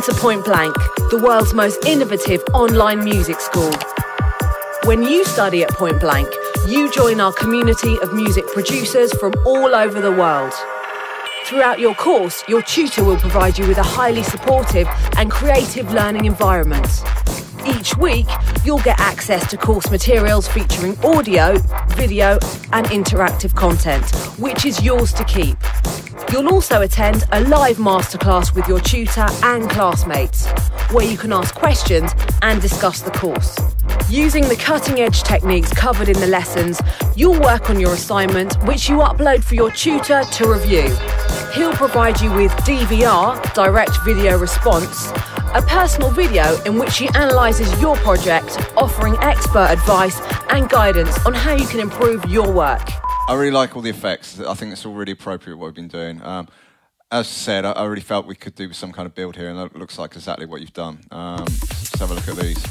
Welcome to Point Blank, the world's most innovative online music school. When you study at Point Blank, you join our community of music producers from all over the world. Throughout your course, your tutor will provide you with a highly supportive and creative learning environment. Each week, you'll get access to course materials featuring audio, video, and interactive content, which is yours to keep. You'll also attend a live masterclass with your tutor and classmates, where you can ask questions and discuss the course. Using the cutting-edge techniques covered in the lessons, you'll work on your assignment, which you upload for your tutor to review. He'll provide you with DVR, direct video response, a personal video in which he analyses your project, offering expert advice and guidance on how you can improve your work. I really like all the effects. I think it's all really appropriate what we've been doing. As I said, I really felt we could do some kind of build here, and that looks like exactly what you've done. Let's have a look at these.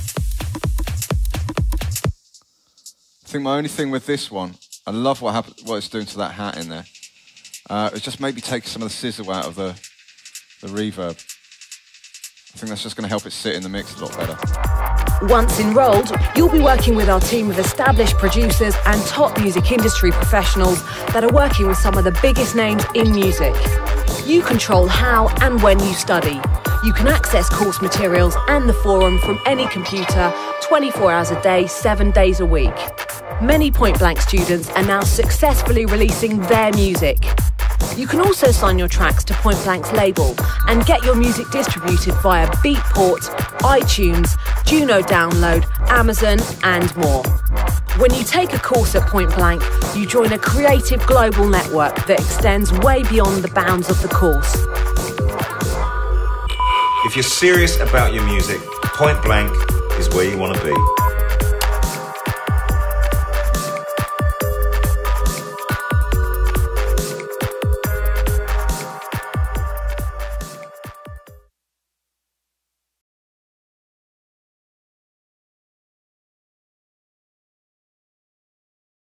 I think my only thing with this one, I love what it's doing to that hat in there. It's just maybe take some of the sizzle out of the reverb. I think that's just going to help it sit in the mix a lot better. Once enrolled, you'll be working with our team of established producers and top music industry professionals that are working with some of the biggest names in music. You control how and when you study. You can access course materials and the forum from any computer, 24 hours a day, 7 days a week. Many Point Blank students are now successfully releasing their music. You can also sign your tracks to Point Blank's label and get your music distributed via Beatport, iTunes, Juno Download, Amazon and more. When you take a course at Point Blank, you join a creative global network that extends way beyond the bounds of the course. If you're serious about your music, Point Blank is where you want to be.